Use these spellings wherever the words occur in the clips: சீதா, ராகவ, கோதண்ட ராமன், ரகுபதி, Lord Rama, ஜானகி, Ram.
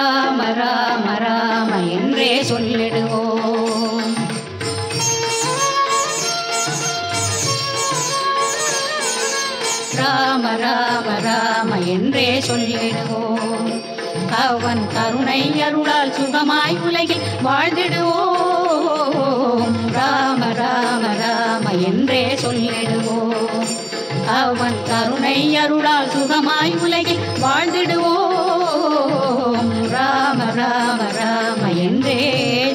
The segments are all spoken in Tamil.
ராம ராம ராம என்றே சொல்லிடுவோம். ராம ராம ராம என்றே சொல்லிடுவோம். அவன் கருணை அருளால் சுகமாய் உலகில் வாழ்ந்திடுவோம். ராம ராம ராம என்றே சொல்லிடுவோம். அவன் கருணை அருளால் சுகமாய் உலகில் வாழ்ந்திடுவோம். ராம ராம ராம என்றே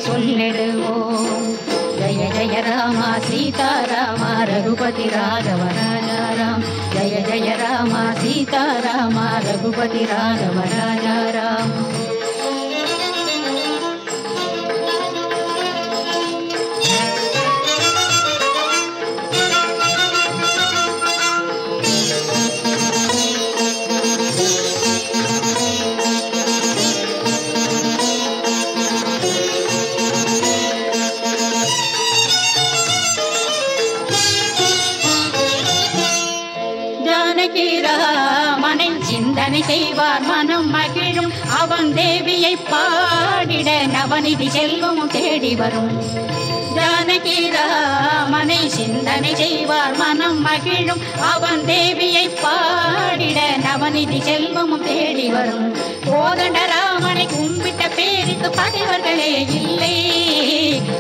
சொல்லிடுவோம். ஜய ஜய ராமா சீதா ராமா ரகுபதி ராகவ ராஜா ராம். ஜய ஜய ராமா சீதா ராமா ரகுபதி ராகவ ராஜா ராம். செய்வார் மனம் மகிழும் அவன் தேவியை பாடிட நவநிதி செல்வம் தேடி வரும். ஜானகி ராமனை சிந்தனை செய்வார் மனம் மகிழும் அவன் தேவியை பாடிட நவநிதி செல்வம் தேடி வரும். கோதண்ட ராமனை கும்பிட்ட பேருக்கு பகைவர்களே இல்லை.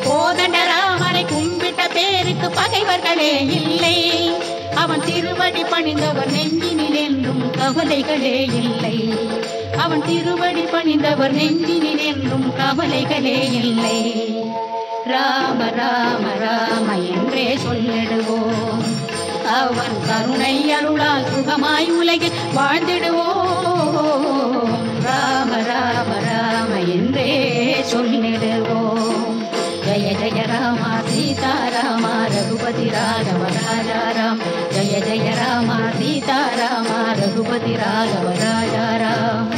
கோதண்ட ராமனை கும்பிட்ட பேருக்கு பகைவர்களே இல்லை. அவன் திருவடி பணிந்தவர் நெஞ்சினில் என்றும் கவலைகளே இல்லை. அவன் திருவடி பணிந்தவர் நெஞ்சினில் என்றும் கவலைகளே இல்லை. ராம ராம ராம என்றே சொல்லிடுவோம். அவன் கருணை அருளால் சுகமாய் உலகில் வாழ்ந்திடுவோம். ராம ராம ராம என்றே சொல்லிடுவோம். ஜய ஜய ராமா சீதா ராமா ரகுபதி ராகவ ராஜா ராம். ஜய ஜய ராமா சீதா ராமா ரகுபதி ராகவ ராஜா ராம்.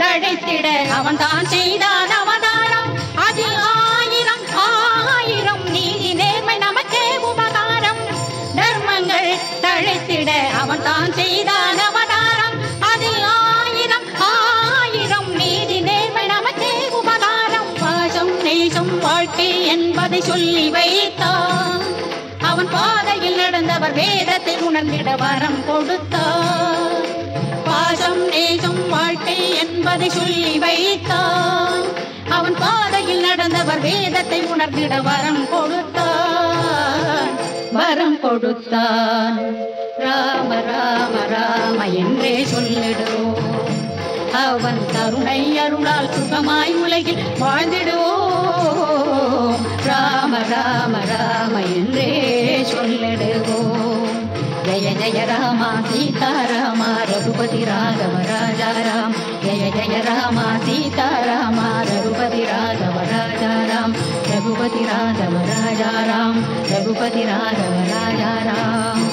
தடைத்திட அவன் தான் செய்தான் அவதாரம். அதில் ஆயிரம் ஆயிரம் நீதி நேர்மை நமக்கே உபகாரம். தர்மங்கள் தடைத்திட அவன் தான் செய்தான் அவதாரம். அதில் ஆயிரம் ஆயிரம் நீதி நேர்மை நமக்கே உபகாரம். பாசம் நேசம் வாழ்க்கை என்பதை சொல்லி வைத்தான். அவன் பாதையில் நடந்தவர் வேதத்தை உணர்ந்திட வரம் கொடுத்தான். பாசம் நேசம் வாழ்க்கை என்பதை சொல்லி வைத்தான். அவன் பாதையில் நடந்தவர் வேதத்தை உணர்ந்திட வரம் கொடுத்தான், வரம் கொடுத்தான். ராம ராம ராம என்றே சொல்லிடுவோம். அவன் கருணை அருளால் சுகமாய் உலகில் வாழ்ந்திடுவோம். ராம ராம ராம என்றே சொல்லிடுவோம். ஜய ஜய ராமா சீதா ராமா ரகுபதி ராகவ ராஜா ராம். ஜய ஜய ராமா சீதா ராமா ரகுபதி ராகவ ராஜா ராம். ரகுபதி ராகவ ராஜா ராம். ரகுபதி ராகவ ராஜா ராம்.